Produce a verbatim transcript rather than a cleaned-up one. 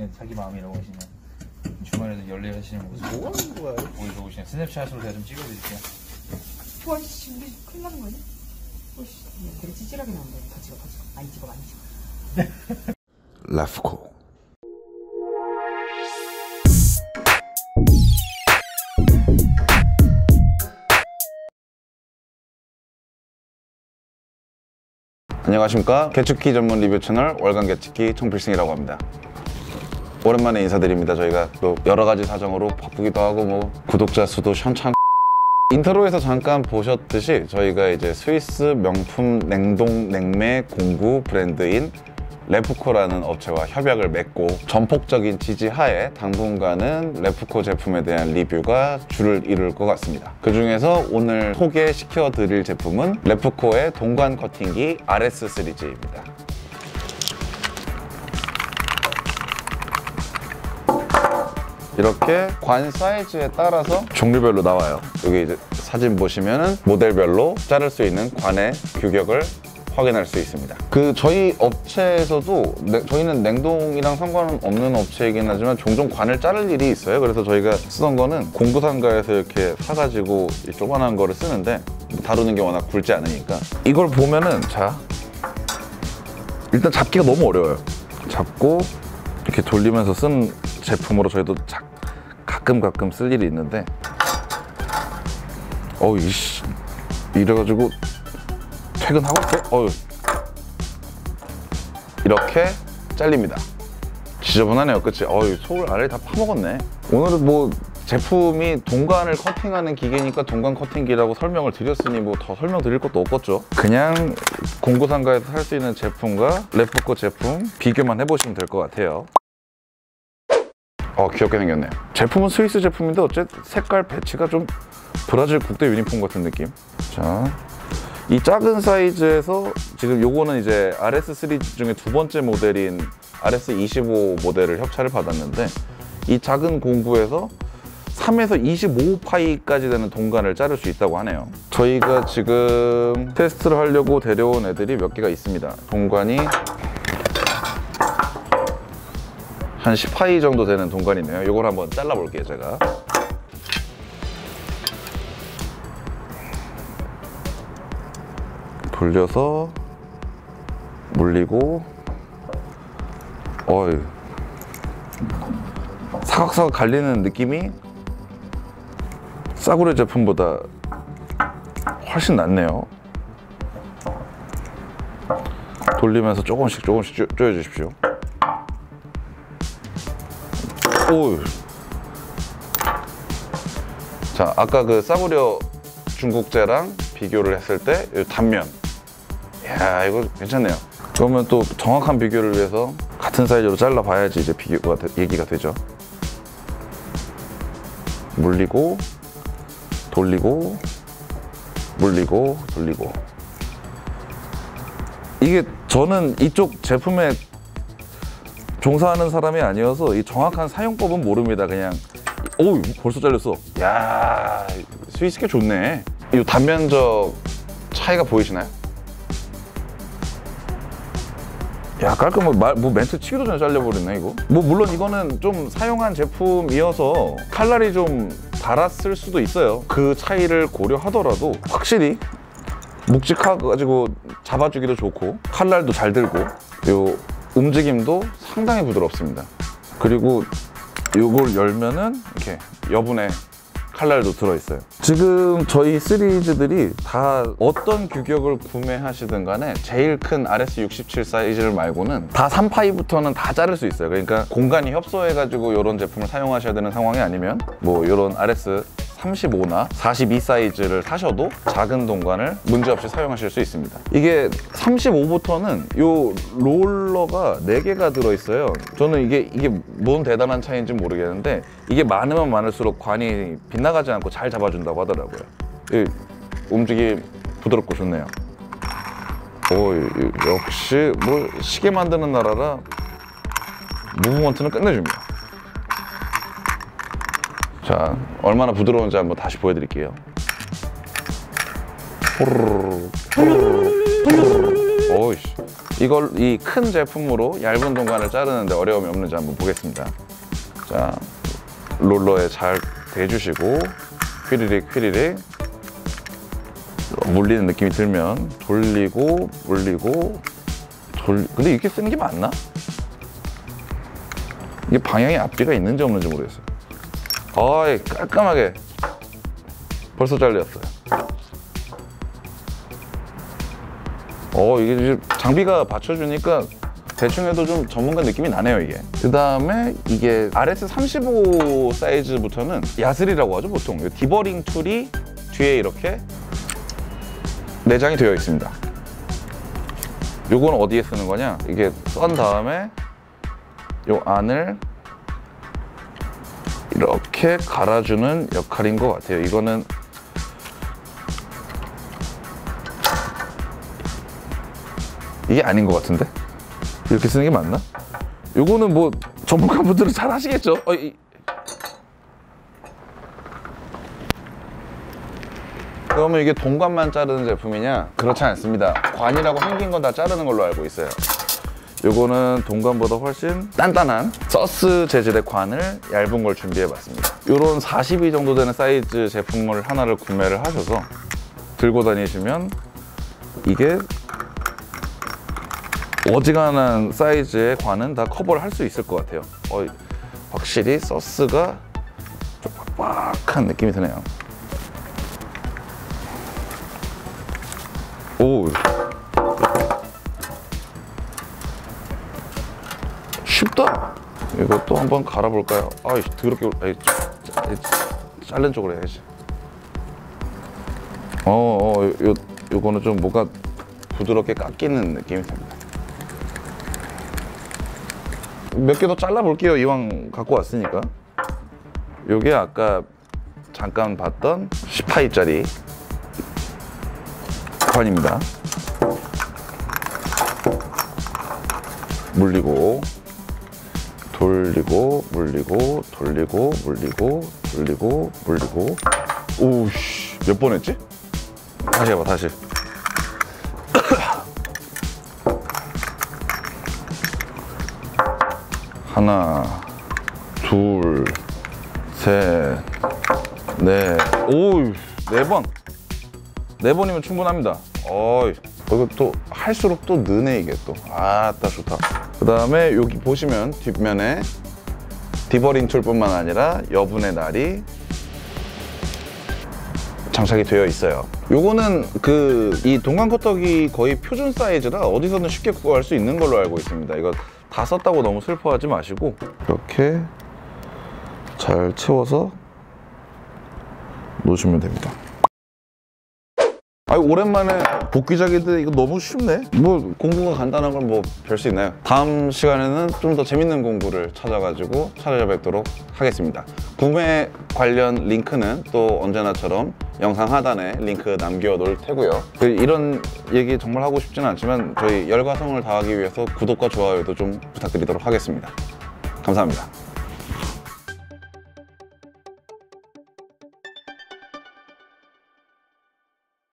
예, 자기 마음이라고 하시면 주말에도 열일하시는 모습. 뭐 하는 거야? 보여서 오시면 스냅샷으로 제가 좀 찍어드릴게요. 와, 씨, 우리 큰일 나는 거니? 와, 씨. 되게 찌질하게 나온다. 더 찍어, 더 찍어. 많이 찍어, 많이 찍어. 레프코. 안녕하십니까, 개축기 전문 리뷰 채널 월간 개축기 총필승이라고 합니다. 오랜만에 인사드립니다. 저희가 또 여러가지 사정으로 바쁘기도 하고 뭐 구독자 수도 현창. 인트로에서 잠깐 보셨듯이 저희가 이제 스위스 명품 냉동 냉매 공구 브랜드인 레프코라는 업체와 협약을 맺고 전폭적인 지지하에 당분간은 레프코 제품에 대한 리뷰가 줄을 이룰 것 같습니다. 그 중에서 오늘 소개시켜 드릴 제품은 레프코의 동관 커팅기 알에스 시리즈입니다. 이렇게 관 사이즈에 따라서 종류별로 나와요. 여기 이제 사진 보시면은 모델별로 자를 수 있는 관의 규격을 확인할 수 있습니다. 그 저희 업체에서도 네, 저희는 냉동이랑 상관없는 업체이긴 하지만 종종 관을 자를 일이 있어요. 그래서 저희가 쓰던 거는 공구상가에서 이렇게 사가지고 이 조그만한 거를 쓰는데 다루는 게 워낙 굵지 않으니까 이걸 보면은 자 일단 잡기가 너무 어려워요. 잡고 이렇게 돌리면서 쓴 제품으로 저희도 자, 가끔 가끔 쓸 일이 있는데 어우 이씨 이래가지고 퇴근하고 어휴 이렇게 잘립니다. 지저분하네요, 그치? 어휴 소울 아래를 다 파먹었네. 오늘은 뭐 제품이 동관을 커팅하는 기계니까 동관 커팅기라고 설명을 드렸으니 뭐 더 설명드릴 것도 없겠죠. 그냥 공구상가에서 살 수 있는 제품과 레프코 제품 비교만 해보시면 될 것 같아요. 어 귀엽게 생겼네요. 제품은 스위스 제품인데 어째 색깔 배치가 좀 브라질 국대 유니폼 같은 느낌. 자. 이 작은 사이즈에서 지금 요거는 이제 알에스 시리즈 중에 두 번째 모델인 알에스 이십오 모델을 협찬을 받았는데 이 작은 공구에서 삼에서 이십오 파이까지 되는 동관을 자를 수 있다고 하네요. 저희가 지금 테스트를 하려고 데려온 애들이 몇 개가 있습니다. 동관이 한 십 파이 정도 되는 동관이네요. 요걸 한번 잘라볼게요, 제가. 돌려서 물리고 어이 사각사각 갈리는 느낌이 싸구려 제품보다 훨씬 낫네요. 돌리면서 조금씩 조금씩 조여 주십시오. 오우 자 아까 그 싸구려 중국제랑 비교를 했을 때 이 단면 야 이거 괜찮네요. 그러면 또 정확한 비교를 위해서 같은 사이즈로 잘라봐야지 이제 비교가 되, 얘기가 되죠. 물리고 돌리고 물리고 돌리고 이게 저는 이쪽 제품에 종사하는 사람이 아니어서 이 정확한 사용법은 모릅니다. 그냥 오우 벌써 잘렸어. 야 스위스게 좋네. 이 단면적 차이가 보이시나요? 야 깔끔하게 말, 뭐 멘트 치기도 전에 잘려버렸네 이거. 뭐 물론 이거는 좀 사용한 제품이어서 칼날이 좀 달았을 수도 있어요. 그 차이를 고려하더라도 확실히 묵직해가지고 잡아주기도 좋고 칼날도 잘 들고 요 움직임도 상당히 부드럽습니다. 그리고 요걸 열면은 이렇게 여분의 칼날도 들어있어요. 지금 저희 시리즈들이 다 어떤 규격을 구매하시든 간에 제일 큰 알에스 육십칠 사이즈를 말고는 다 삼 파이부터는 다 자를 수 있어요. 그러니까 공간이 협소해가지고 이런 제품을 사용하셔야 되는 상황이 아니면 뭐 이런 알에스 삼십오나 사십이 사이즈를 사셔도 작은 동관을 문제없이 사용하실 수 있습니다. 이게 삼십오부터는 요 롤러가 네 개가 들어있어요. 저는 이게 이게 뭔 대단한 차이인지 모르겠는데 이게 많으면 많을수록 관이 빗나가지 않고 잘 잡아준다고 하더라고요. 이 움직임 부드럽고 좋네요. 오 역시 뭐 시계 만드는 나라라 무브먼트는 끝내줍니다. 자, 얼마나 부드러운지 한번 다시 보여드릴게요. 오이씨 이걸 이 큰 제품으로 얇은 동관을 자르는데 어려움이 없는지 한번 보겠습니다. 자, 롤러에 잘 대주시고 휘리릭 휘리릭 물리는 느낌이 들면 돌리고 물리고 돌. 근데 이렇게 쓰는 게 맞나? 이게 방향이 앞뒤가 있는지 없는지 모르겠어요. 어이, 깔끔하게 벌써 잘렸어요. 어, 이게 장비가 받쳐주니까 대충 해도 좀 전문가 느낌이 나네요, 이게. 그 다음에 이게 알 에스 삼십오 사이즈부터는 야슬이라고 하죠, 보통. 이 디버링 툴이 뒤에 이렇게 내장이 되어 있습니다. 요건 어디에 쓰는 거냐? 이게 썬 다음에 요 안을 이렇게 갈아주는 역할인 것 같아요. 이거는 이게 아닌 것 같은데? 이렇게 쓰는 게 맞나? 요거는 뭐 전문가분들은 잘 하시겠죠? 어, 이... 그러면 이게 동관만 자르는 제품이냐? 그렇지 않습니다. 관이라고 생긴 건 다 자르는 걸로 알고 있어요. 요거는 동관보다 훨씬 단단한 서스 재질의 관을 얇은 걸 준비해봤습니다. 요런 사십이 정도 되는 사이즈 제품을 하나를 구매를 하셔서 들고 다니시면 이게 어지간한 사이즈의 관은 다 커버를 할 수 있을 것 같아요. 어, 확실히 서스가 좀 빡빡한 느낌이 드네요. 오, 쉽다. 이것도 한번 갈아볼까요? 아이, 더럽게 아이, 자른 쪽으로 해야지. 어, 어, 요, 요거는 좀 뭐가 부드럽게 깎이는 느낌이 듭니다. 몇 개 더 잘라볼게요, 이왕 갖고 왔으니까. 요게 아까 잠깐 봤던 십하이짜리 관입니다. 물리고 돌리고 물리고 돌리고 물리고 돌리고 물리고. 오우씨, 몇 번 했지? 다시 해봐, 다시. 하나, 둘, 셋, 넷. 오우, 네 번. 네 번이면 충분합니다. 어이, 이거 또 할수록 또 느네, 이게 또. 아따, 좋다. 그 다음에 여기 보시면 뒷면에 디버링 툴뿐만 아니라 여분의 날이 장착이 되어 있어요. 요거는 그 이 동관 커터기 거의 표준 사이즈라 어디서든 쉽게 구할 수 있는 걸로 알고 있습니다. 이거 다 썼다고 너무 슬퍼하지 마시고 이렇게 잘 채워서 놓으시면 됩니다. 아유, 오랜만에 복귀작인데 이거 너무 쉽네. 뭐 공부가 간단한 걸 뭐 별 수 있나요? 다음 시간에는 좀 더 재밌는 공부를 찾아가지고 찾아뵙도록 하겠습니다. 구매 관련 링크는 또 언제나처럼 영상 하단에 링크 남겨놓을 테고요. 이런 얘기 정말 하고 싶지는 않지만 저희 열과 성을 다하기 위해서 구독과 좋아요도 좀 부탁드리도록 하겠습니다. 감사합니다.